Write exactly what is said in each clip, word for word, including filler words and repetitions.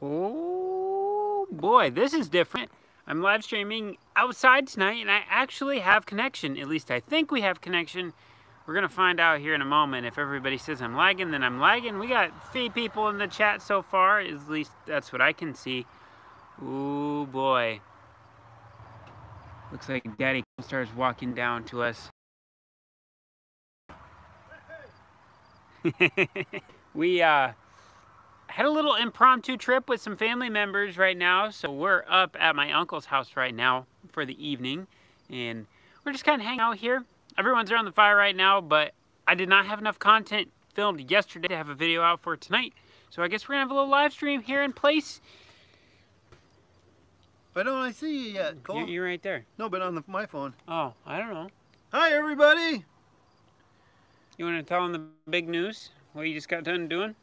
Oh boy, this is different. I'm live streaming outside tonight and I actually have connection. At least I think we have connection. We're gonna find out here in a moment. If everybody says I'm lagging, then I'm lagging. We got three people in the chat so far. At least that's what I can see. Oh boy. Looks like Daddy Cornstar is walking down to us. We uh, had a little impromptu trip with some family members right now. So we're up at my uncle's house right now for the evening. And we're just kind of hanging out here. Everyone's around the fire right now, but I did not have enough content filmed yesterday to have a video out for tonight. So I guess we're going to have a little live stream here in place. But I don't see you yet, Cole. You're right there. No, but on the, my phone. Oh, I don't know. Hi, everybody. You want to tell them the big news? What you just got done doing?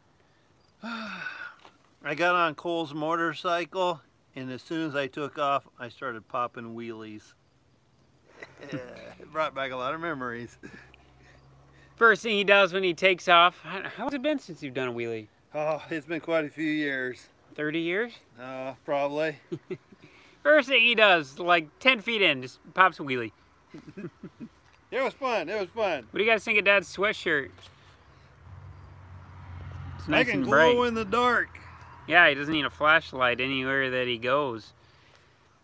I got on Cole's motorcycle, and as soon as I took off, I started popping wheelies. It brought back a lot of memories. First thing he does when he takes off. How long has it been since you've done a wheelie? Oh, it's been quite a few years. thirty years? Uh, probably. First thing he does, like ten feet in, just pops a wheelie. It was fun. It was fun. What do you guys think of Dad's sweatshirt? It's nice and bright. I can glow in the dark. Yeah, he doesn't need a flashlight anywhere that he goes.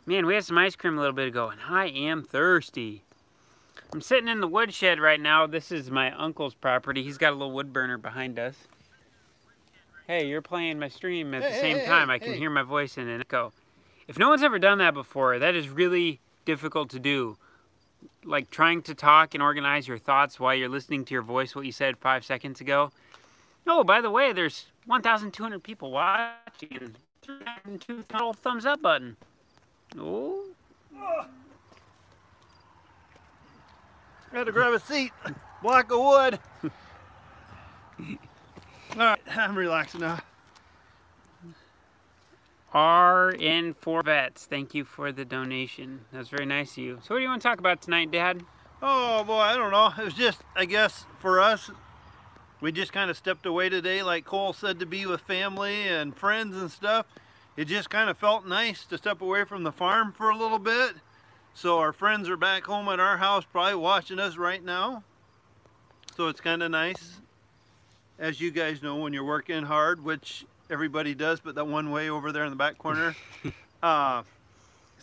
Man, we had some ice cream a little bit ago, and I am thirsty. I'm sitting in the woodshed right now. This is my uncle's property. He's got a little wood burner behind us. Hey, you're playing my stream at hey, the same hey, time. Hey, I can hey. hear my voice in an echo. If no one's ever done that before, that is really difficult to do. Like trying to talk and organize your thoughts while you're listening to your voice, what you said five seconds ago. Oh, by the way, there's one thousand two hundred people watching and three hundred two little thumbs up button. Oh. Oh. I had to grab a seat, block of wood. All right, I'm relaxed now. R N four Vets, thank you for the donation. That's very nice of you. So what do you want to talk about tonight, Dad? Oh, boy, I don't know. It was just, I guess, for us, we just kind of stepped away today, like Cole said, to be with family and friends and stuff. It just kind of felt nice to step away from the farm for a little bit. So our friends are back home at our house probably watching us right now. So it's kind of nice. As you guys know, when you're working hard, which everybody does, but that one way over there in the back corner. Uh,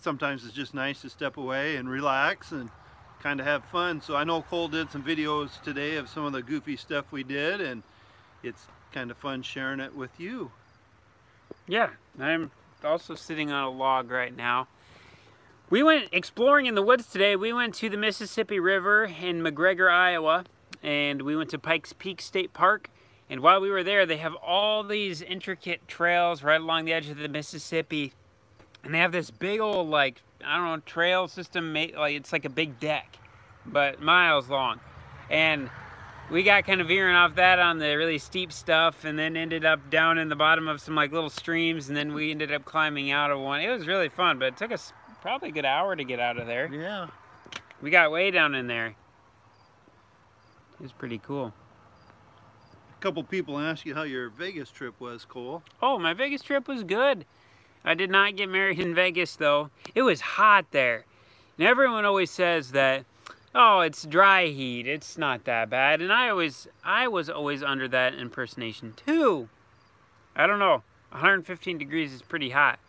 sometimes it's just nice to step away and relax and kind of have fun. So I know Cole did some videos today of some of the goofy stuff we did, and it's kind of fun sharing it with you. Yeah, I'm also sitting on a log right now. We went exploring in the woods today. We went to the Mississippi River in McGregor, Iowa, and we went to Pike's Peak State Park. And while we were there, they have all these intricate trails right along the edge of the Mississippi. And they have this big old, like, I don't know, trail system. Like, it's like a big deck, but miles long. And we got kind of veering off that on the really steep stuff and then ended up down in the bottom of some, like, little streams. And then we ended up climbing out of one. It was really fun, but it took us probably a good hour to get out of there. Yeah. We got way down in there. It was pretty cool. Couple people ask you how your Vegas trip was, Cole. Oh, my Vegas trip was good. I did not get married in Vegas, though. It was hot there. And everyone always says that, oh, it's dry heat. It's not that bad. And I always, I was always under that impersonation, too. I don't know. one hundred fifteen degrees is pretty hot.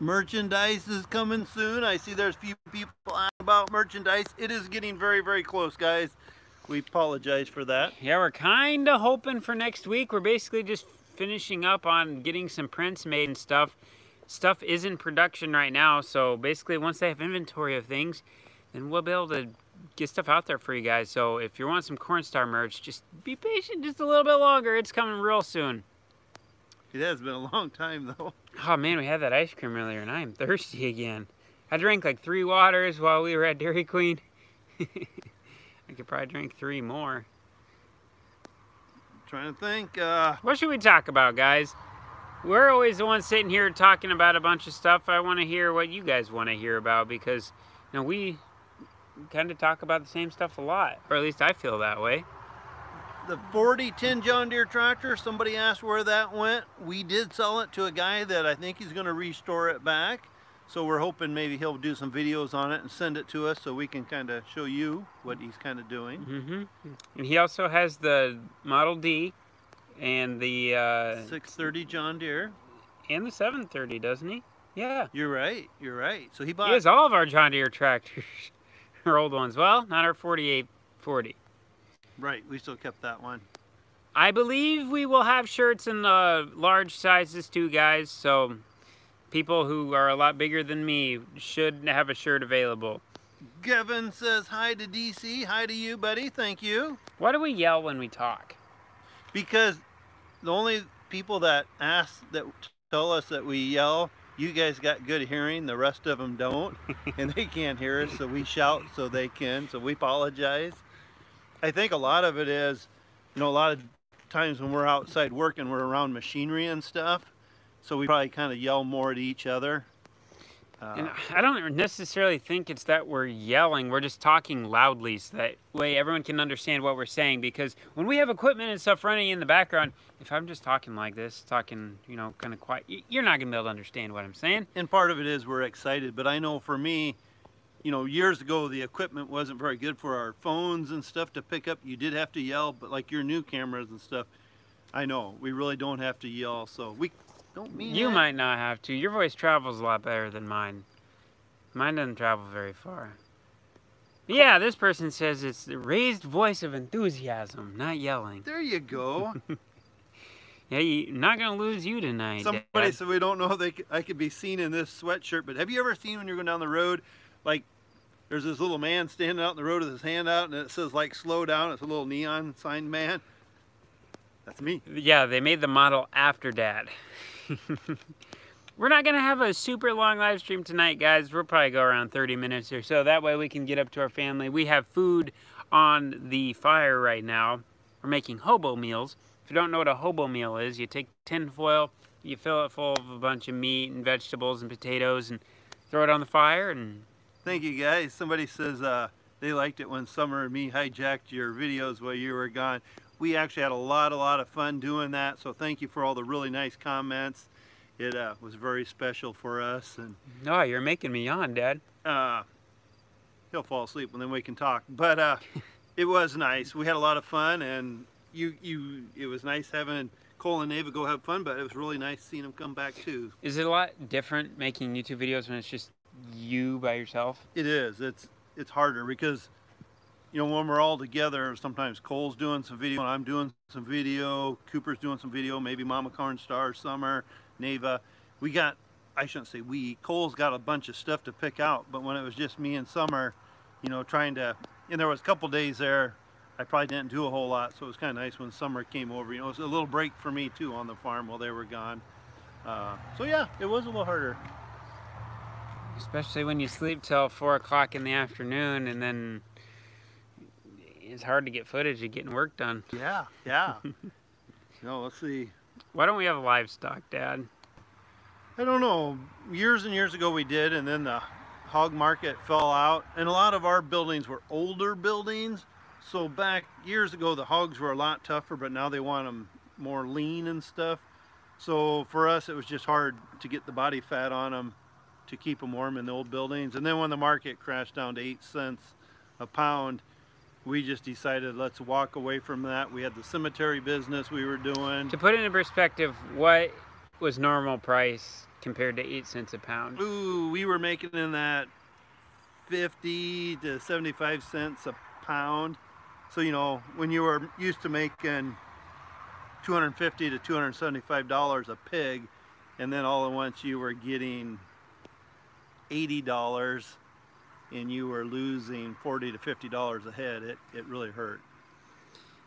Merchandise is coming soon. I see there's a few people asking about merchandise. It is getting very, very close, guys. We apologize for that. Yeah, we're kind of hoping for next week. We're basically just finishing up on getting some prints made and stuff. Stuff is in production right now, so basically once they have inventory of things, then we'll be able to get stuff out there for you guys. So if you want some Cornstar merch, just be patient just a little bit longer. It's coming real soon. It has been a long time, though. Oh, man, we had that ice cream earlier, and I am thirsty again. I drank like three waters while we were at Dairy Queen. I could probably drink three more. I'm trying to think. Uh... What should we talk about, guys? We're always the ones sitting here talking about a bunch of stuff. I want to hear what you guys want to hear about because, you know, we kind of talk about the same stuff a lot. Or at least I feel that way. the forty ten John Deere tractor, somebody asked where that went. We did sell it to a guy that I think he's going to restore it back. So we're hoping maybe he'll do some videos on it and send it to us so we can kind of show you what he's kind of doing. Mm-hmm. And he also has the Model D and the... Uh, six thirty John Deere. And the seven thirty, doesn't he? Yeah. You're right. You're right. So he bought... He has all of our John Deere tractors. Our old ones. Well, not our forty-eight forty. Right, we still kept that one. I believe we will have shirts in the large sizes too, guys, so people who are a lot bigger than me should have a shirt available. Gavin says hi to D C. Hi to you, buddy. Thank you. Why do we yell when we talk? Because the only people that ask, that tell us that we yell, you guys got good hearing, the rest of them don't, and they can't hear us, so we shout so they can, so we apologize. I think a lot of it is, you know, a lot of times when we're outside working, we're around machinery and stuff, so we probably kind of yell more at each other. Uh, and I don't necessarily think it's that we're yelling, we're just talking loudly so that way everyone can understand what we're saying, because when we have equipment and stuff running in the background, if I'm just talking like this, talking, you know, kind of quiet, you're not gonna be able to understand what I'm saying. And part of it is we're excited, but I know for me, you know, years ago, the equipment wasn't very good for our phones and stuff to pick up. You did have to yell, but like your new cameras and stuff, I know, we really don't have to yell, so we don't mean You that. Might not have to. Your voice travels a lot better than mine. Mine doesn't travel very far. Cool. Yeah, this person says it's the raised voice of enthusiasm, not yelling. There you go. Yeah, you're not going to lose you tonight. Somebody Dad. said we don't know if they could, I could be seen in this sweatshirt, but have you ever seen when you're going down the road, like, there's this little man standing out in the road with his hand out, and it says, like, slow down. It's a little neon sign man. That's me. Yeah, they made the model after Dad. We're not going to have a super long live stream tonight, guys. We'll probably go around thirty minutes or so. That way we can get up to our family. We have food on the fire right now. We're making hobo meals. If you don't know what a hobo meal is, you take tin foil, you fill it full of a bunch of meat and vegetables and potatoes, and throw it on the fire and... Thank you, guys. Somebody says uh, they liked it when Summer and me hijacked your videos while you were gone. We actually had a lot, a lot of fun doing that, so thank you for all the really nice comments. It uh, was very special for us. And no, you're making me yawn, Dad. Uh, he'll fall asleep, and then we can talk. But uh, it was nice. We had a lot of fun, and you, you, it was nice having Cole and Ava go have fun, but it was really nice seeing them come back, too. Is it a lot different making YouTube videos when it's just you by yourself? It is. It's it's harder because, you know, when we're all together, sometimes Cole's doing some video, I'm doing some video, Cooper's doing some video, maybe Mama Cornstar, Summer, Neva. We got, I shouldn't say we, Cole's got a bunch of stuff to pick out, but when it was just me and Summer, you know, trying to, and there was a couple days there, I probably didn't do a whole lot, so it was kind of nice when Summer came over. You know, it was a little break for me, too, on the farm while they were gone. Uh, so, yeah, it was a little harder. Especially when you sleep till four o'clock in the afternoon, and then it's hard to get footage of getting work done. Yeah, yeah. No, let's see. Why don't we have livestock, Dad? I don't know. Years and years ago we did, and then the hog market fell out. And a lot of our buildings were older buildings. So back years ago, the hogs were a lot tougher, but now they want them more lean and stuff. So for us, it was just hard to get the body fat on them to keep them warm in the old buildings. And then when the market crashed down to eight cents a pound, we just decided let's walk away from that. We had the cemetery business we were doing. To put it into perspective, what was normal price compared to eight cents a pound? Ooh, we were making in that fifty to seventy-five cents a pound. So, you know, when you were used to making two hundred fifty to two hundred seventy-five dollars a pig, and then all at once you were getting eighty dollars and you were losing forty to fifty dollars a head, it, it really hurt.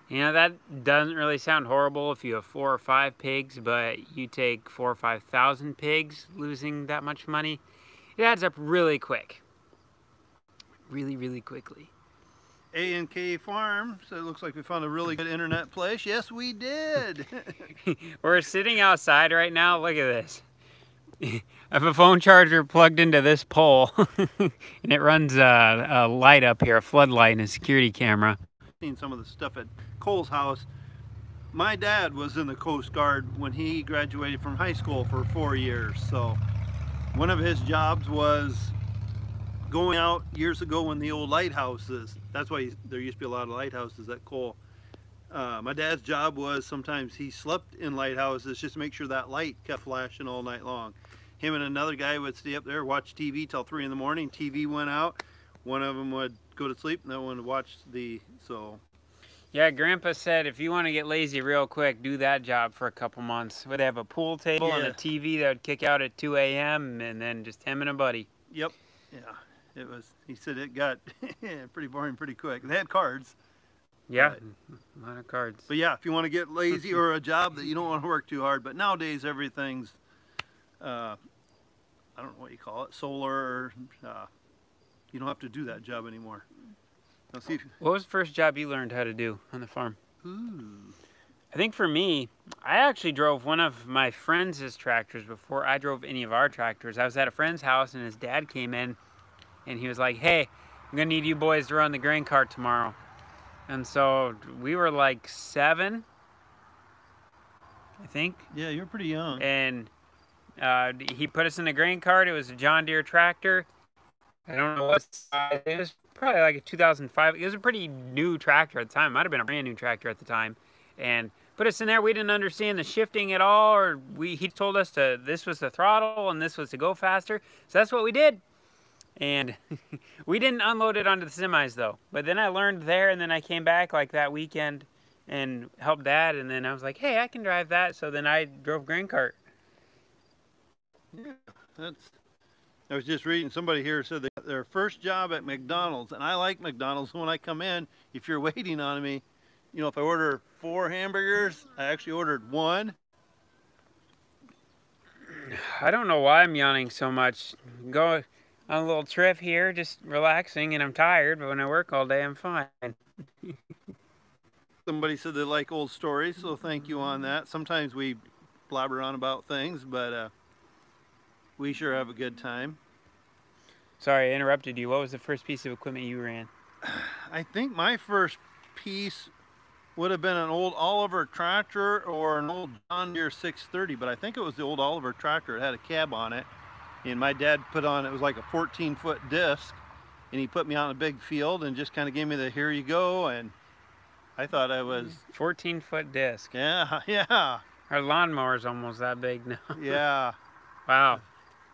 You know, that doesn't really sound horrible if you have four or five pigs, but you take four or five thousand pigs, losing that much money, it adds up really quick. Really, really quickly. A and K Farm, so it looks like we found a really good internet place. Yes, we did. We're sitting outside right now. Look at this. I have a phone charger plugged into this pole, and it runs a, a light up here, a floodlight and a security camera. I've seen some of the stuff at Cole's house. My dad was in the Coast Guard when he graduated from high school for four years. So one of his jobs was going out years ago when the old lighthouses, that's why he, there used to be a lot of lighthouses at Cole. Uh, my dad's job was sometimes he slept in lighthouses just to make sure that light kept flashing all night long. Him and another guy would stay up there, watch T V till three in the morning. T V went out. One of them would go to sleep and the other one would watch the, so. Yeah, Grandpa said if you want to get lazy real quick, do that job for a couple months. We'd have a pool table yeah. and a T V that would kick out at two A M and then just him and a buddy. Yep. Yeah. It was, he said it got pretty boring pretty quick. They had cards. Yeah, a lot of cards. But yeah, if you want to get lazy or a job that you don't want to work too hard, but nowadays everything's, uh, I don't know what you call it, solar, uh, you don't have to do that job anymore. Now, see if you... What was the first job you learned how to do on the farm? Ooh. I think for me, I actually drove one of my friends' tractors before I drove any of our tractors. I was at a friend's house and his dad came in and he was like, hey, I'm going to need you boys to run the grain cart tomorrow. And so we were like seven, I think. Yeah, you're pretty young. And uh, he put us in the grain cart. It was a John Deere tractor. I don't know what size. It was probably like a two thousand five. It was a pretty new tractor at the time. It might have been a brand new tractor at the time. And put us in there. We didn't understand the shifting at all. Or we he told us to this was the throttle and this was to go faster. So that's what we did. And we didn't unload it onto the semis though. But then I learned there, and then I came back like that weekend and helped Dad. And then I was like, hey, I can drive that. So then I drove grain cart. Yeah, that's. I was just reading, somebody here said they got their first job at McDonald's. And I like McDonald's. When I come in, if you're waiting on me, you know, if I order four hamburgers, I actually ordered one. I don't know why I'm yawning so much. Go. On a little trip here, just relaxing, and I'm tired, but when I work all day, I'm fine. Somebody said they like old stories, so thank you on that. Sometimes we blabber on about things, but uh, we sure have a good time. Sorry, I interrupted you. What was the first piece of equipment you ran? I think my first piece would have been an old Oliver tractor or an old John Deere six thirty, but I think it was the old Oliver tractor. It had a cab on it. And my dad put on, it was like a fourteen foot disc, and he put me on a big field and just kind of gave me the here you go, and I thought I was... fourteen foot disc. Yeah, yeah. Our lawnmower's almost that big now. Yeah. Wow.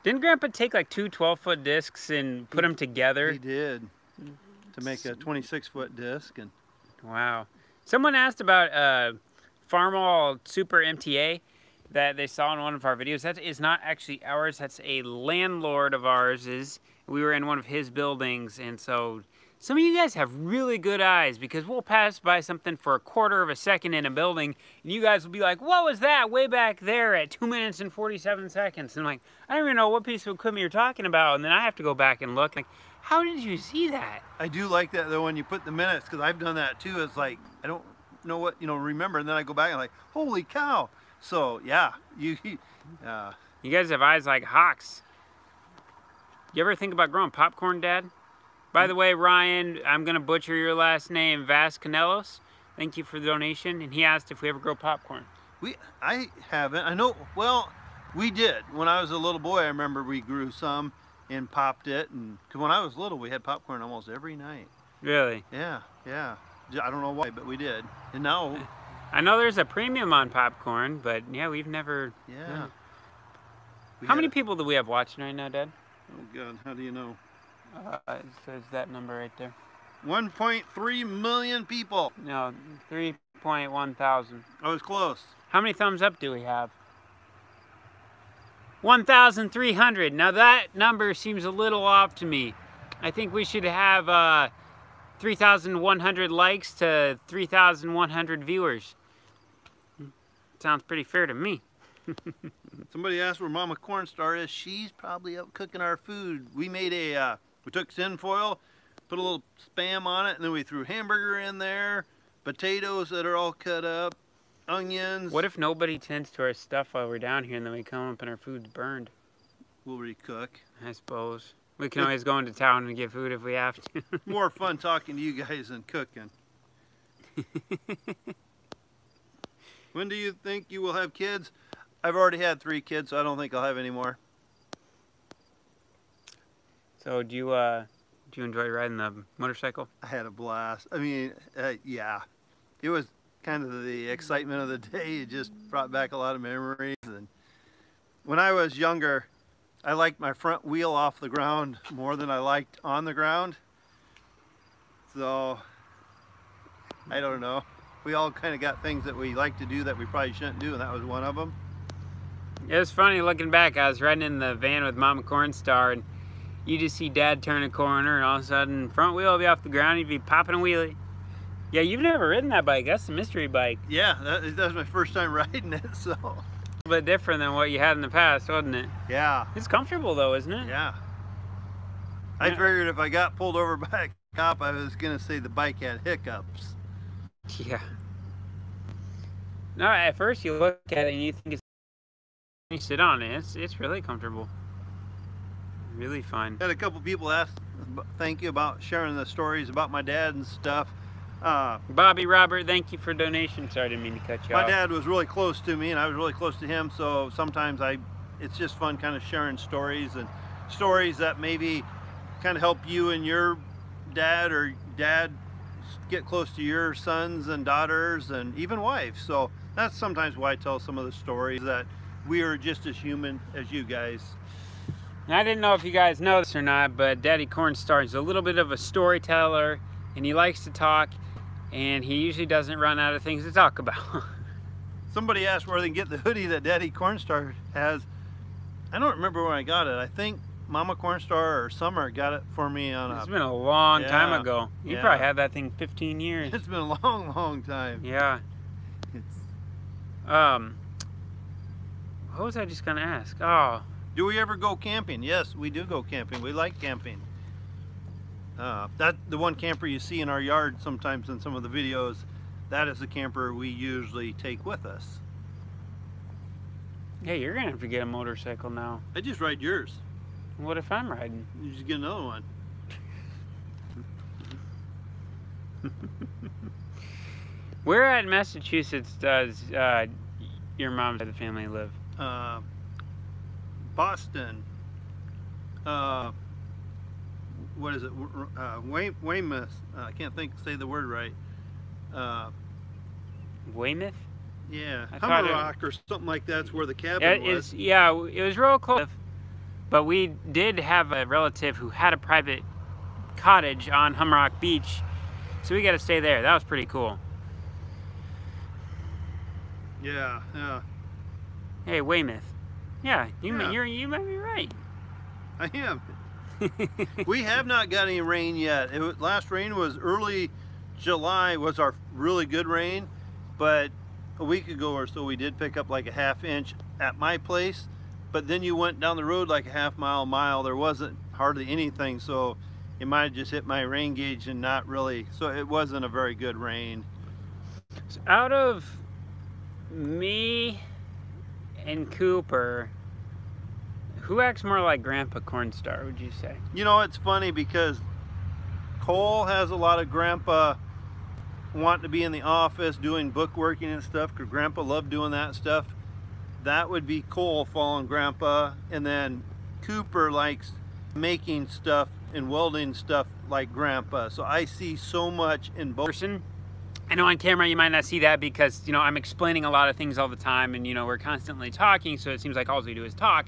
Didn't Grandpa take like two twelve foot discs and put he, them together? He did, to make a twenty-six foot disc. And... Wow. Someone asked about uh, Farmall Super M T A. That they saw in one of our videos. That is not actually ours. That's a landlord of ours. Is we were in one of his buildings, and so some of you guys have really good eyes, because we'll pass by something for a quarter of a second in a building, and you guys will be like, what was that way back there at two minutes and forty-seven seconds? And I'm like, I don't even know what piece of equipment you're talking about, and then I have to go back and look. Like, how did you see that? I do like that, though, when you put the minutes, because I've done that, too. It's like, I don't know what, you know, remember, and then I go back and I'm like, holy cow. So yeah, you uh, you guys have eyes like hawks. You ever think about growing popcorn, Dad? By the way, Ryan, I'm gonna butcher your last name, Vascanelos. Thank you for the donation. And he asked if we ever grow popcorn. We, I haven't. I know. Well, we did when I was a little boy. I remember we grew some and popped it. And cause when I was little, we had popcorn almost every night. Really? Yeah, yeah. I don't know why, but we did. And now. I know there's a premium on popcorn, but yeah, we've never... Yeah. We how many a... people do we have watching right now, Dad? Oh, God, how do you know? Uh, there's that number right there. one point three million people. No, three point one thousand. I was close. How many thumbs up do we have? one thousand three hundred. Now, that number seems a little off to me. I think we should have uh, three thousand one hundred likes to three thousand one hundred viewers. Sounds pretty fair to me. Somebody asked where Mama Cornstar is. She's probably up cooking our food. We made a, uh, we took tinfoil, put a little Spam on it, and then we threw hamburger in there, potatoes that are all cut up, onions. What if nobody tends to our stuff while we're down here, and then we come up and our food's burned? We'll recook. I suppose. We can always go into town and get food if we have to. More fun talking to you guys than cooking. When do you think you will have kids? I've already had three kids, so I don't think I'll have any more. So do you uh, do you enjoy riding the motorcycle? I had a blast. I mean, uh, yeah, it was kind of the excitement of the day. It just brought back a lot of memories. And when I was younger, I liked my front wheel off the ground more than I liked on the ground. So, I don't know. We all kind of got things that we like to do that we probably shouldn't do, and that was one of them. It was funny looking back. I was riding in the van with Mama Cornstar, and you just see Dad turn a corner, and all of a sudden, front wheel will be off the ground, he'd be popping a wheelie. Yeah, you've never ridden that bike. That's the mystery bike. Yeah, that, that was my first time riding it, so. A bit different than what you had in the past, wasn't it? Yeah. It's comfortable though, isn't it? Yeah. I figured if I got pulled over by a cop, I was gonna say the bike had hiccups. Yeah. No, at first you look at it and you think it's, you sit on it. It's it's really comfortable. Really fun. Had a couple people ask, thank you about sharing the stories about my dad and stuff. Uh, Bobby Robert, thank you for donation. Sorry, I didn't mean to cut you off. My dad was really close to me, and I was really close to him. So sometimes I, it's just fun, kind of sharing stories and stories that maybe kind of help you and your dad or dad get close to your sons and daughters and even wives. So that's sometimes why I tell some of the stories, that we are just as human as you guys. Now, I didn't know if you guys know this or not, but Daddy Cornstar is a little bit of a storyteller, and he likes to talk. And he usually doesn't run out of things to talk about. Somebody asked where they can get the hoodie that Daddy Cornstar has. I don't remember when I got it. I think Mama Cornstar or Summer got it for me on a... It's been a long yeah, time ago. You yeah. probably had that thing fifteen years. It's been a long, long time. Yeah. It's... Um, what was I just gonna ask? Oh. Do we ever go camping? Yes, we do go camping. We like camping. Uh, that the one camper you see in our yard sometimes in some of the videos, that is the camper we usually take with us. Yeah, you're gonna have to get a motorcycle now. I just ride yours. What if I'm riding? You just get another one. Where at Massachusetts does uh, your mom's side of the family live? Uh, Boston. Uh, What is it? Uh, Weymouth. Uh, I can't think. Say the word right. Uh, Weymouth. Yeah, Humrock or something like that's where the cabin was. Is, yeah, it was real close. But we did have a relative who had a private cottage on Humrock Beach, so we got to stay there. That was pretty cool. Yeah. Yeah. Hey, Weymouth. Yeah, you yeah. You're, you might be right. I am. We have not got any rain yet. It was, last rain was early July, was our really good rain, but a week ago or so we did pick up like a half inch at my place, but then you went down the road like a half mile, mile, there wasn't hardly anything, so it might have just hit my rain gauge and not really, so it wasn't a very good rain. So out of me and Cooper, who acts more like Grandpa Cornstar, would you say? You know, it's funny because Cole has a lot of Grandpa wanting to be in the office doing bookworking and stuff, because Grandpa loved doing that stuff. That would be Cole following Grandpa. And then Cooper likes making stuff and welding stuff like Grandpa. So I see so much in both. Person, I know on camera you might not see that because, you know, I'm explaining a lot of things all the time and, you know, we're constantly talking, so it seems like all we do is talk.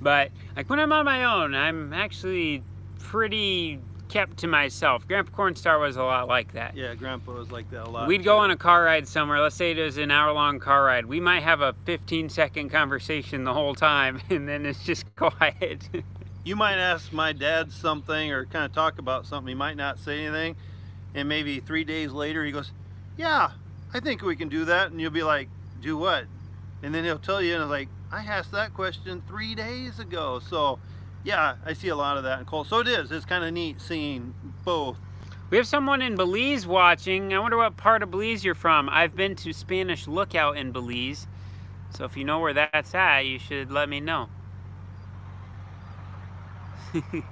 But like when I'm on my own, I'm actually pretty kept to myself. Grandpa Cornstar was a lot like that. Yeah, Grandpa was like that a lot. We'd go on a car ride somewhere. Let's say it was an hour-long car ride. We might have a fifteen-second conversation the whole time, and then it's just quiet. You might ask my dad something or kind of talk about something. He might not say anything, and maybe three days later he goes, "Yeah, I think we can do that." And you'll be like, "Do what?" And then he'll tell you, and it's like, I asked that question three days ago. So yeah, I see a lot of that in Cole. So it is, it's kind of neat seeing both. We have someone in Belize watching. I wonder what part of Belize you're from. I've been to Spanish Lookout in Belize. So if you know where that's at, you should let me know.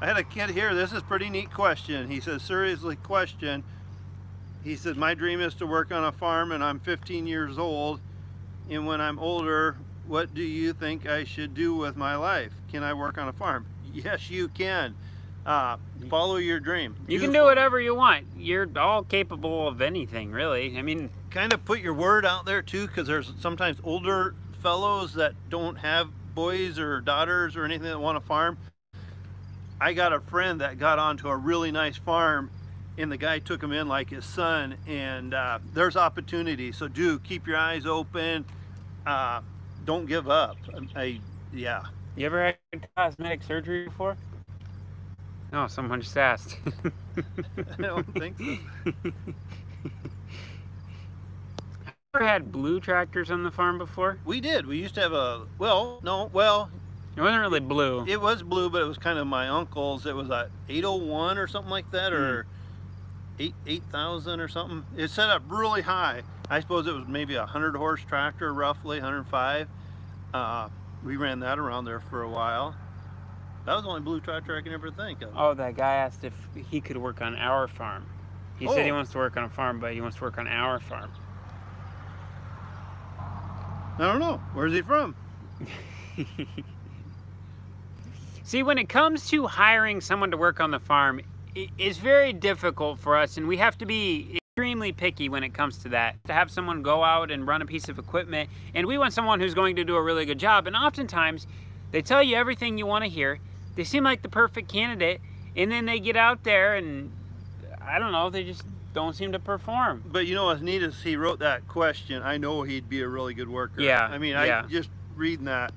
I had a kid here, this is a pretty neat question. He says, seriously question, He said, my dream is to work on a farm and I'm fifteen years old. And when I'm older, what do you think I should do with my life? Can I work on a farm? Yes, you can. Uh, follow your dream. You Beautiful. Can do whatever you want. You're all capable of anything, really. I mean, kind of put your word out there too, because there's sometimes older fellows that don't have boys or daughters or anything that want to farm. I got a friend that got onto a really nice farm, and the guy took him in like his son, and uh, there's opportunity. So do keep your eyes open. Uh, don't give up. I, I, yeah. You ever had cosmetic surgery before? No, someone just asked. I don't think so. Have you ever had blue tractors on the farm before? We did. We used to have a, well, no, well. It wasn't really blue. It was blue, but it was kind of my uncle's. It was a eight oh one or something like that, mm-hmm. or eight thousand or something. It's set up really high. I suppose it was maybe a hundred horse tractor, roughly one hundred five. Uh, we ran that around there for a while. That was the only blue tractor I can ever think of. Oh, that guy asked if he could work on our farm. He oh. said he wants to work on a farm, but he wants to work on our farm. I don't know. Where's he from? See, when it comes to hiring someone to work on the farm, it's very difficult for us, and we have to be extremely picky when it comes to that. To have someone go out and run a piece of equipment, and we want someone who's going to do a really good job, and oftentimes they tell you everything you want to hear, they seem like the perfect candidate, and then they get out there and, I don't know, they just don't seem to perform. But you know what's neat is he wrote that question, I know he'd be a really good worker. Yeah. I mean, yeah. I just reading that,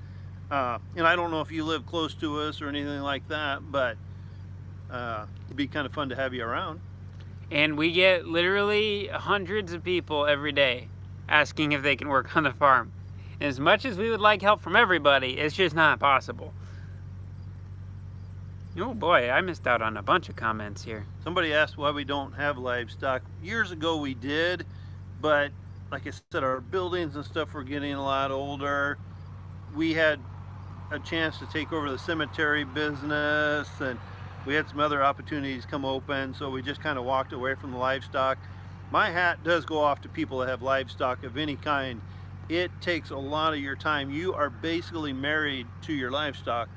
uh, and I don't know if you live close to us or anything like that, but Uh, it'd be kind of fun to have you around. And we get literally hundreds of people every day asking if they can work on the farm. And as much as we would like help from everybody, it's just not possible. Oh boy, I missed out on a bunch of comments here. Somebody asked why we don't have livestock. Years ago we did, but like I said, our buildings and stuff were getting a lot older. We had a chance to take over the cemetery business, and we had some other opportunities come open, so we just kind of walked away from the livestock. My hat does go off to people that have livestock of any kind. It takes a lot of your time. You are basically married to your livestock.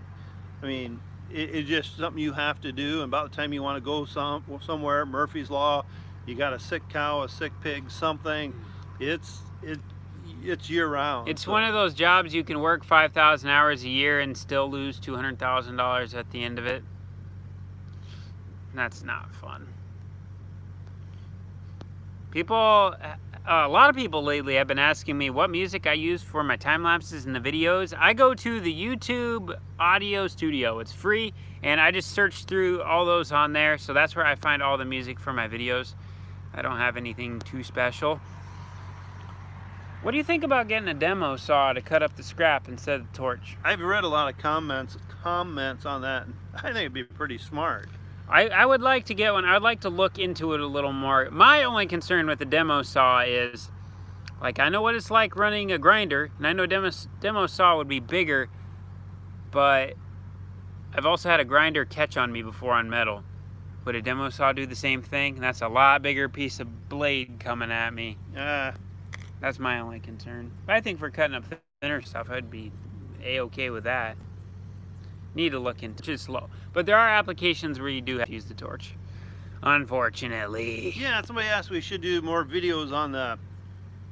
I mean, it, it's just something you have to do, and about the time you want to go some, somewhere, Murphy's Law, you got a sick cow, a sick pig, something. It's, it, it's year-round. It's so. One of those jobs you can work five thousand hours a year and still lose two hundred thousand dollars at the end of it. That's not fun. People, a lot of people lately have been asking me what music I use for my time lapses and the videos. I go to the YouTube Audio Studio. It's free, and I just search through all those on there, so that's where I find all the music for my videos. I don't have anything too special. What do you think about getting a demo saw to cut up the scrap instead of the torch? I've read a lot of comments, comments on that. I think it'd be pretty smart. I, I would like to get one. I would like to look into it a little more. My only concern with the demo saw is, like, I know what it's like running a grinder, and I know demo, demo saw would be bigger, but I've also had a grinder catch on me before on metal. Would a demo saw do the same thing? That's a lot bigger piece of blade coming at me. Uh, that's my only concern. But I think for cutting up thinner stuff, I'd be A-okay with that. Need to look into it slow, but there are applications where you do have to use the torch, unfortunately. Yeah, somebody asked we should do more videos on the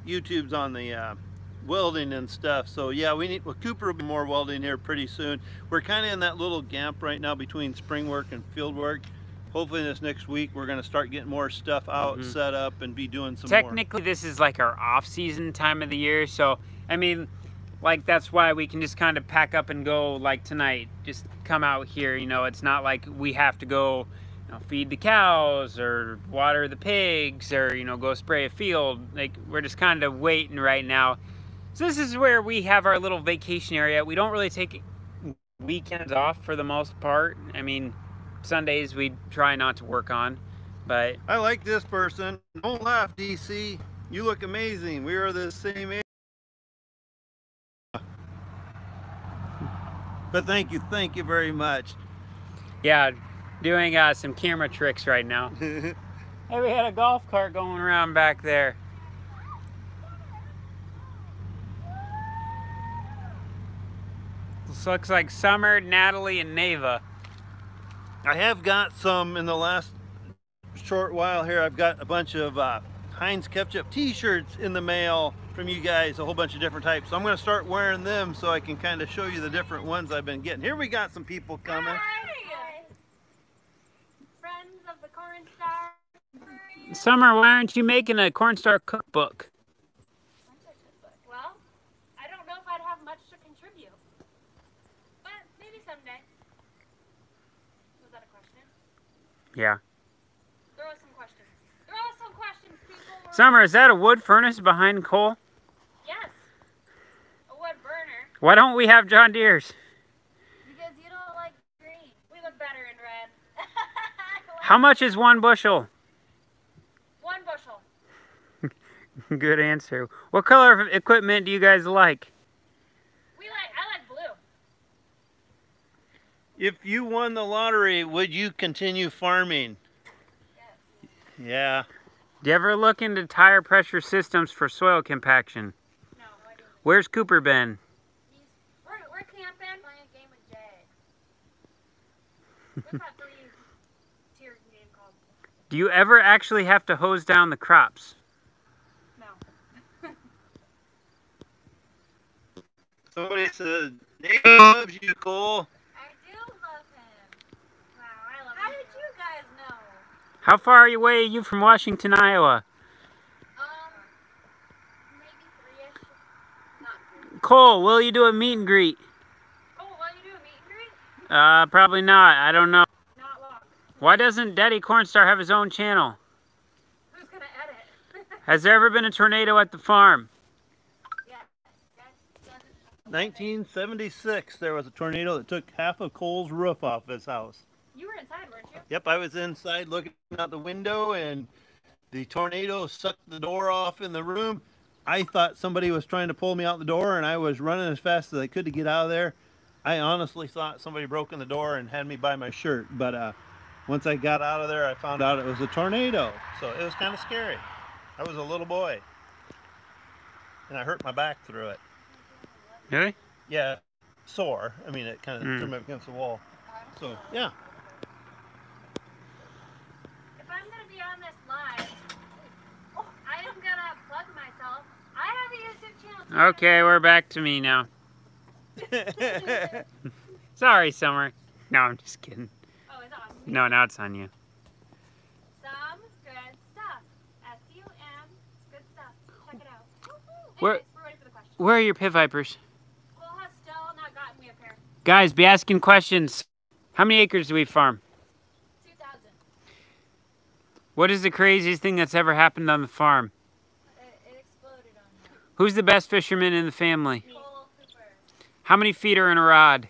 YouTubes on the uh, welding and stuff. So yeah, we need. Well, Cooper will be more welding here pretty soon. We're kind of in that little gap right now between spring work and field work. Hopefully this next week we're going to start getting more stuff out, mm-hmm. set up, and be doing some. Technically, more. This is like our off-season time of the year. So I mean. Like, that's why we can just kind of pack up and go, like tonight, just come out here, you know, it's not like we have to go, you know, feed the cows or water the pigs or, you know, go spray a field. Like, we're just kind of waiting right now. So this is where we have our little vacation area. We don't really take weekends off for the most part. I mean, Sundays we try not to work on, but. I like this person. Don't laugh, D C. You look amazing. We are the same age. But thank you, thank you very much. Yeah, doing uh, some camera tricks right now. Hey, we had a golf cart going around back there. This looks like Summer, Natalie, and Neva. I have got some in the last short while here. I've got a bunch of uh, Heinz Ketchup t-shirts in the mail from you guys, a whole bunch of different types. So I'm going to start wearing them so I can kind of show you the different ones I've been getting. Here we got some people coming. Hi. Friends of the Cornstar. Summer, why aren't you making a Cornstar cookbook? Well, I don't know if I'd have much to contribute, but maybe someday. Was that a question? Yeah. Throw us some questions. Throw us some questions, people. Summer, is that a wood furnace behind Cole? Yes. A wood burner. Why don't we have John Deere's? Because you don't like green. We look better in red. How much is one bushel? One bushel. Good answer. What color of equipment do you guys like? We like, I like blue. If you won the lottery, would you continue farming? Yes. Yeah. Do you ever look into tire pressure systems for soil compaction? No, I didn't. Where's Cooper been? He's, we're, we're camping. Playing a game with Jay. We've got three. Do you ever actually have to hose down the crops? No. Somebody said, Neva loves you, Cole. I do love him. Wow, I love him. How did you guys know? How far away are you from Washington, Iowa? Um, maybe three-ish. Not three. Cole, will you do a meet and greet? Oh, will you do a meet and greet? Uh, probably not. I don't know. Why doesn't Daddy Cornstar have his own channel? Who's gonna edit? Has there ever been a tornado at the farm? Yeah. nineteen seventy-six, there was a tornado that took half of Cole's roof off his house. You were inside, weren't you? Yep, I was inside looking out the window, and the tornado sucked the door off in the room. I thought somebody was trying to pull me out the door, and I was running as fast as I could to get out of there. I honestly thought somebody broke in the door and had me by my shirt, but uh. Once I got out of there, I found out it was a tornado. So it was kind of scary. I was a little boy. And I hurt my back through it. Really? Yeah, sore. I mean, it kind of mm. threw me up against the wall. So, yeah. If I'm going to be on this live, I am going to plug myself. I have a YouTube channel. Okay, we're back to me now. Sorry, Summer. No, I'm just kidding. No, now it's on you. Some good stuff. S U M, good stuff. Check it out. Where, Anyways, we're ready for the questions. Where are your pit vipers? Cole has still not gotten me a pair. Guys, be asking questions. How many acres do we farm? two thousand. What is the craziest thing that's ever happened on the farm? It, it exploded on me. Who's the best fisherman in the family? Cole Cooper. How many feet are in a rod?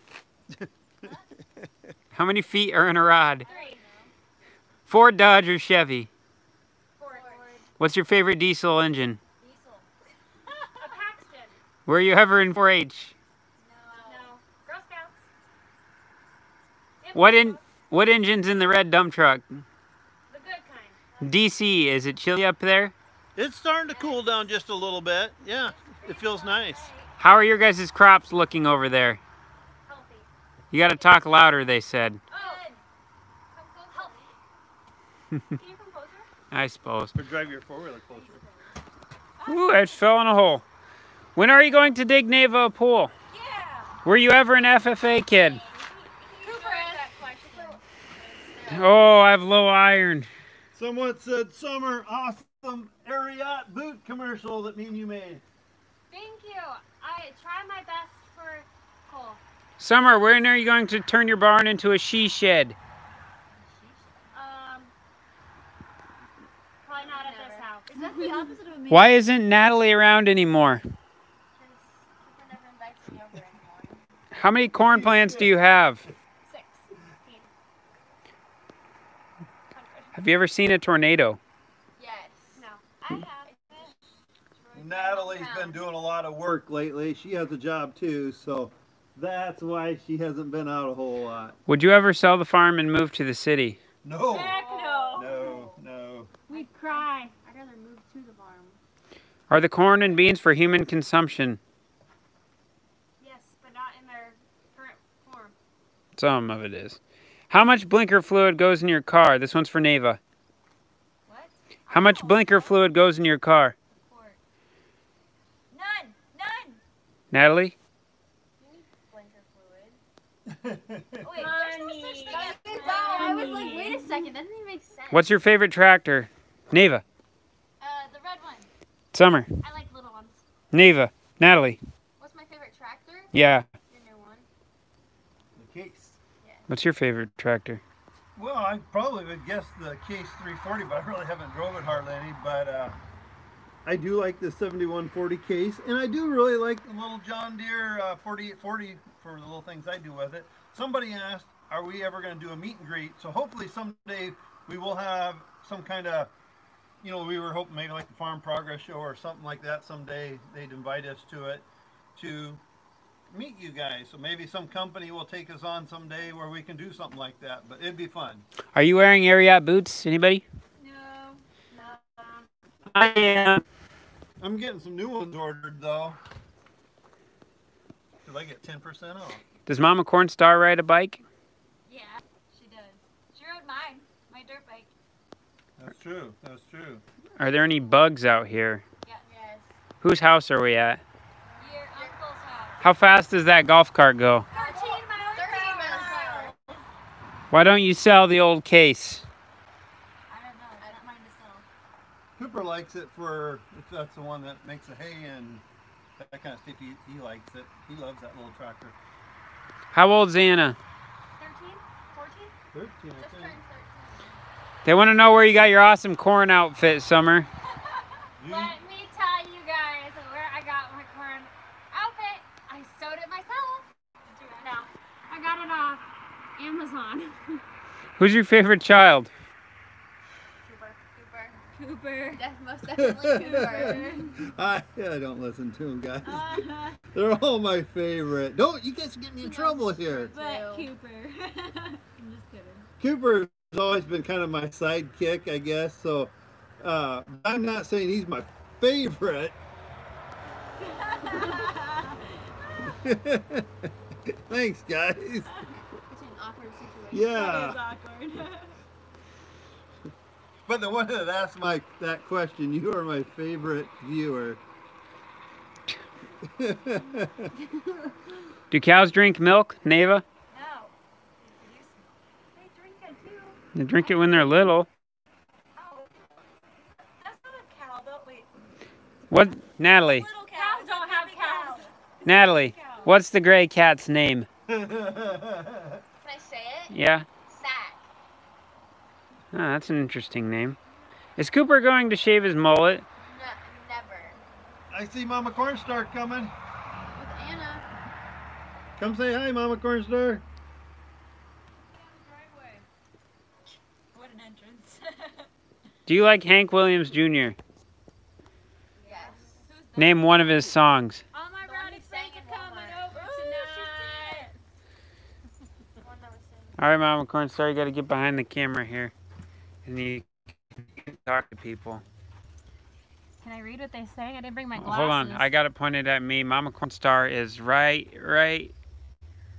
How many feet are in a rod? Three. Ford, Dodge, or Chevy? Ford. What's your favorite diesel engine? Diesel. A Paxton. Were you ever in four H? No. No. Girl Scouts. What, in, what engine's in the red dump truck? The good kind. D C, is it chilly up there? It's starting to cool down just a little bit. Yeah, it feels nice. How are your guys' crops looking over there? You gotta talk louder, they said. Oh. I suppose. Or drive your four-wheeler closer. Ooh, I just fell in a hole. When are you going to dig Neva a pool? Yeah. Were you ever an F F A kid? Cooper asked that question. Oh, I have low iron. Someone said, Summer, awesome Ariat boot commercial that me and you made. Thank you. I try my best for Cole. Summer, when are you going to turn your barn into a she shed? Um, probably not at this house. Is that the opposite of me? Why isn't Natalie around anymore? How many corn plants do you have? Six. Have you ever seen a tornado? Yes. No, I haven't. Natalie's been doing a lot of work lately. She has a job too, so. That's why she hasn't been out a whole lot. Would you ever sell the farm and move to the city? No. Heck no. No, no. I'd cry. I'd rather move to the farm. Are the corn and beans for human consumption? Yes, but not in their current form. Some of it is. How much blinker fluid goes in your car? This one's for Neva. What? How much know. blinker fluid goes in your car? None. None. Natalie? You need blinker fluid. Oh, wait, there's no such thing as blinker. I was like, wait a second, that doesn't even make sense. What's your favorite tractor? Neva. Uh, the red one. Summer. I like little ones. Neva. Natalie. What's my favorite tractor? Yeah. Your new one. The Case. What's your favorite tractor? Well, I probably would guess the Case three forty, but I really haven't drove it hardly any. But uh, I do like the seventy-one forty Case, and I do really like the little John Deere uh, forty-eight forty for the little things I do with it. Somebody asked, are we ever going to do a meet and greet? So hopefully someday we will have some kind of, you know, we were hoping maybe like the Farm Progress Show or something like that someday they'd invite us to it to meet you guys. So maybe some company will take us on someday where we can do something like that, but it'd be fun. Are you wearing Ariat boots? Anybody? No. No. I am. I'm getting some new ones ordered, though. Did I get ten percent off? Does Mama Cornstar ride a bike? Yeah, she does. She rode mine. My dirt bike. That's true. That's true. Are there any bugs out here? Yeah. Yes. Whose house are we at? How fast does that golf cart go? thirteen miles an hour. Why don't you sell the old Case? I don't know. I don't mind to sell. Cooper likes it for, if that's the one that makes the hay and that kind of stuff, he, he likes it. He loves that little tractor. How old's Anna? thirteen? fourteen? thirteen, I think. They want to know where you got your awesome corn outfit, Summer. Let me tell you guys where I got my corn outfit. I sewed it myself. No, I got it off Amazon. Who's your favorite child? Cooper. Cooper. Cooper. Def most definitely Cooper. I, I don't listen to them, guys. Uh-huh. They're all my favorite. Don't you guys get me in no, trouble here. But Cooper. I'm just kidding. Cooper's always been kind of my sidekick, I guess. So uh, I'm not saying he's my favorite. Thanks, guys. It's an awkward situation. Yeah. It is awkward. But the one that asked my that question, you are my favorite viewer. Do cows drink milk, Neva? No. They drink it too. They drink it when they're little. Oh, that's not a cow, don't wait. What, Natalie? Little cows, cows don't have cows. cows. Natalie. What's the gray cat's name? Can I say it? Yeah. Zach. Oh, that's an interesting name. Is Cooper going to shave his mullet? No, never. I see Mama Cornstar coming. With Anna. Come say hi, Mama Cornstar. What an entrance. Do you like Hank Williams Junior? Yes. Name one of his songs. Alright, Mama Cornstar, you gotta get behind the camera here. And you can talk to people. Can I read what they say? I didn't bring my glasses. Hold on, I got it pointed at me. Mama Cornstar is right, right,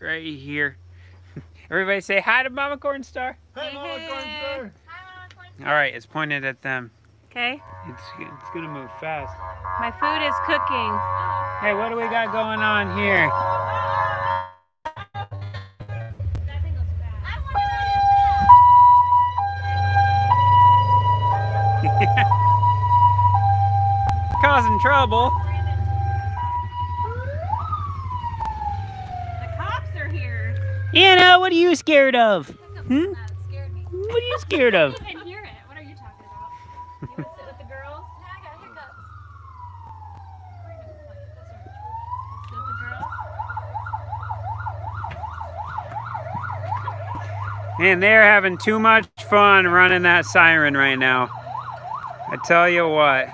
right here. Everybody say hi to Mama Cornstar. Hi, hey, Mama Cornstar. Hi, Mama Cornstar. Alright, it's pointed at them. Okay. It's, it's gonna move fast. My food is cooking. Hey, what do we got going on here? Causing trouble. The cops are here. Anna, what are you scared of? Hmm? That scared me. What are you scared of? I can't hear it. What are you talking about? You want to sit with the girls? No, I got hiccups. Sit with the girls. Man, they're having too much fun running that siren right now. I tell you what.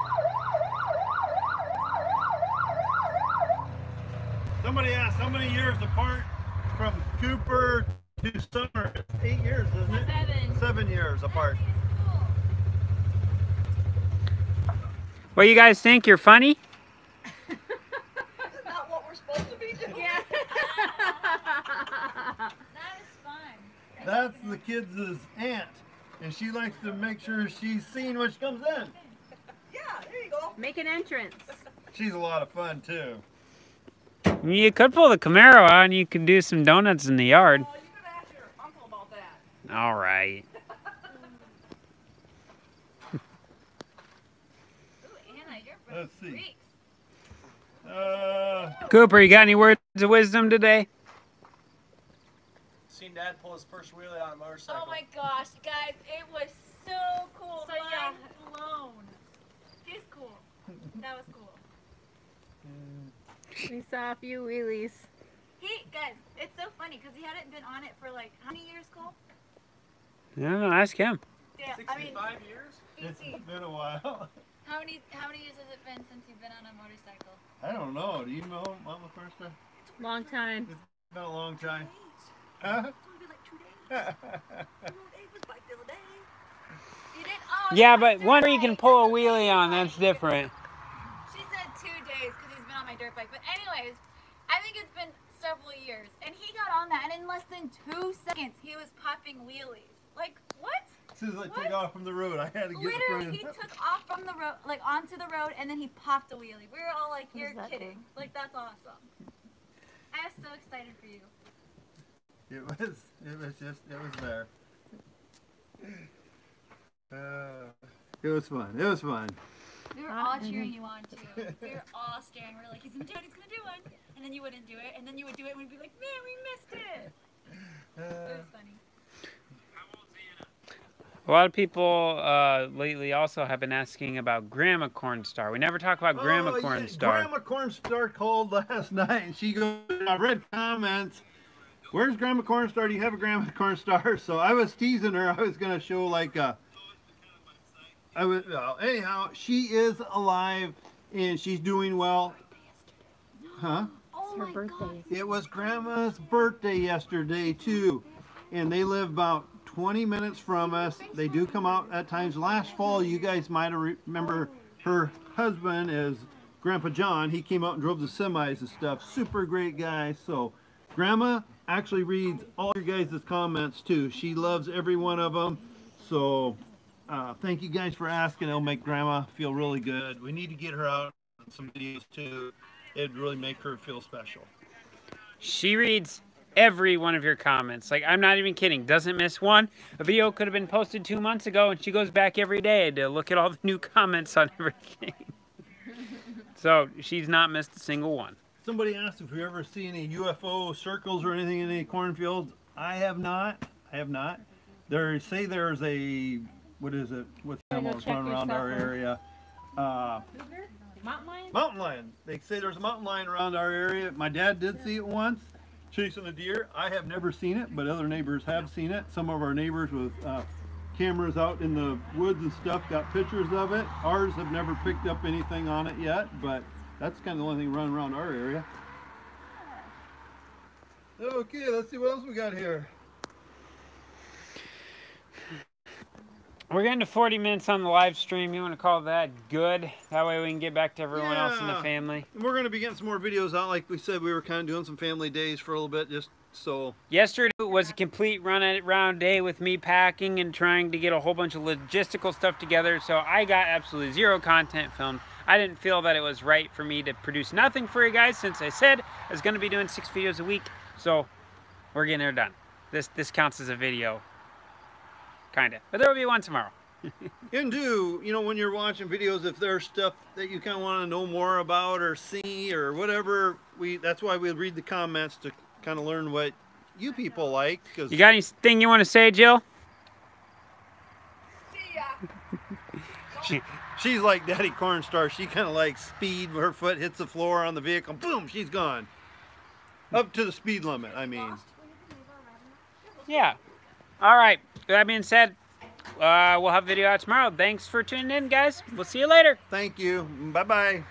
Somebody asked how many years apart from Cooper to Summer. It's eight years, isn't it? Seven. Seven years apart. Cool. What, you guys think you're funny? Isn't that what we're supposed to be doing? Yeah. That is fun. That's the kids' aunt, and she likes to make sure she's seen when she comes in. Yeah, there you go. Make an entrance. She's a lot of fun, too. You could pull the Camaro out and you could do some donuts in the yard. Oh, you could ask your uncle about that. All right. Let's see. Uh, Cooper, you got any words of wisdom today? Seen Dad pull his first wheelie on a motorcycle. Oh my gosh, guys, it was so cool. So mind blown. He's cool. That was cool. We saw a few wheelies. He, guys, it's so funny because he hadn't been on it for like how many years, Cole? No, no, ask him. Yeah, Sixty-five I mean, years. eighteen. It's been a while. How many, how many years has it been since you've been on a motorcycle? I don't know. Do you know Mama Cornstar? Long time. It's been a long time. Huh? It's only been like two days. You did? Oh, yeah, but one where you can pull a wheelie on, that's different. She said two days because he's been on my dirt bike. But anyways, I think it's been several years. And he got on that, and in less than two seconds, he was popping wheelies. Like, what? As soon as I what? took off from the road, I had to get Literally, the he took off from the road, like onto the road, and then he popped a wheelie. We were all like, you're kidding. Thing? Like, that's awesome. I was so excited for you. It was, it was just, it was there. Uh, it was fun. It was fun. We were all cheering you on, too. We were all staring. We were like, he's going to do it, he's going to do one. And then you wouldn't do it, and then you would do it, and we'd be like, man, we missed it. Uh, it was funny. A lot of people uh, lately also have been asking about Grandma Cornstar. We never talk about Grandma oh, Cornstar. Yeah, Grandma Cornstar called last night, and she goes, I read comments, where's Grandma Cornstar? Do you have a Grandma Cornstar? So I was teasing her. I was going to show like a... I was, uh, anyhow, she is alive, and she's doing well. Huh? Oh my God. It was Grandma's birthday yesterday, too. And they live about twenty minutes from us. They do come out at times. Last fall, you guys might remember her husband is Grandpa John. He came out and drove the semis and stuff. Super great guy. So Grandma actually reads all your guys' comments too. She loves every one of them. So uh, thank you guys for asking. It'll make Grandma feel really good. We need to get her out on some videos too. It'd really make her feel special. She reads every one of your comments. Like, I'm not even kidding. Doesn't miss one. A video could have been posted two months ago, and she goes back every day to look at all the new comments on everything. So she's not missed a single one. Somebody asked if we ever see any U F O circles or anything in any cornfields. I have not. I have not. They say there's a, what is it? What's animals running around our area? Uh, mountain lion? Mountain lion. They say there's a mountain lion around our area. My dad did see it once. Chasing a deer. I have never seen it, but other neighbors have seen it. Some of our neighbors with uh, cameras out in the woods and stuff got pictures of it. Ours have never picked up anything on it yet, but that's kind of the only thing running around our area. Okay, let's see what else we got here. We're getting to forty minutes on the live stream. You want to call that good? That way we can get back to everyone yeah. else in the family. We're going to be getting some more videos out. Like we said, we were kind of doing some family days for a little bit. Just so. Yesterday was a complete run-around day with me packing and trying to get a whole bunch of logistical stuff together. So I got absolutely zero content filmed. I didn't feel that it was right for me to produce nothing for you guys since I said I was going to be doing six videos a week. So we're getting it done. This, this counts as a video. Kind of. But there will be one tomorrow. And do, you know, when you're watching videos, if there's stuff that you kind of want to know more about or see or whatever, we that's why we read the comments to kind of learn what you people like. Cause you got anything you want to say, Jill? See ya. she, she's like Daddy Cornstar. She kind of likes speed. Her foot hits the floor on the vehicle. Boom, she's gone. Up to the speed limit, I mean. Yeah. All right. That being said, uh, we'll have video out tomorrow. Thanks for tuning in, guys. We'll see you later. Thank you. Bye-bye.